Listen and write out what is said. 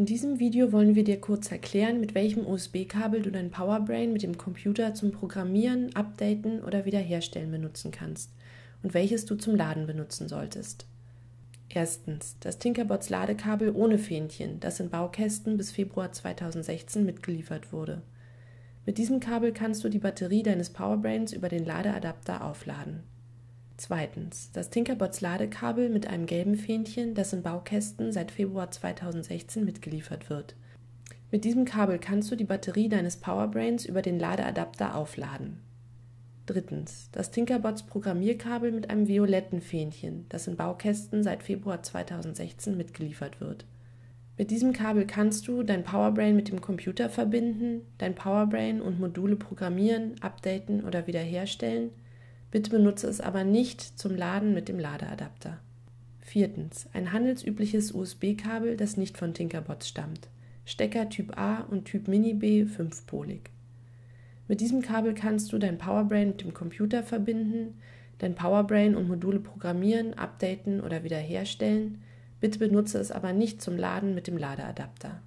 In diesem Video wollen wir dir kurz erklären, mit welchem USB-Kabel du dein Powerbrain mit dem Computer zum Programmieren, Updaten oder Wiederherstellen benutzen kannst und welches du zum Laden benutzen solltest. Erstens, das Tinkerbots Ladekabel ohne Fähnchen, das in Baukästen bis Februar 2016 mitgeliefert wurde. Mit diesem Kabel kannst du die Batterie deines Powerbrains über den Ladeadapter aufladen. Zweitens, das Tinkerbots Ladekabel mit einem gelben Fähnchen, das in Baukästen seit Februar 2016 mitgeliefert wird. Mit diesem Kabel kannst du die Batterie deines Powerbrains über den Ladeadapter aufladen. Drittens, das Tinkerbots Programmierkabel mit einem violetten Fähnchen, das in Baukästen seit Februar 2016 mitgeliefert wird. Mit diesem Kabel kannst du dein Powerbrain mit dem Computer verbinden, dein Powerbrain und Module programmieren, updaten oder wiederherstellen. Bitte benutze es aber nicht zum Laden mit dem Ladeadapter. Viertens, ein handelsübliches USB-Kabel, das nicht von Tinkerbots stammt. Stecker Typ A und Typ Mini B 5-polig. Mit diesem Kabel kannst du dein Powerbrain mit dem Computer verbinden, dein Powerbrain und Module programmieren, updaten oder wiederherstellen. Bitte benutze es aber nicht zum Laden mit dem Ladeadapter.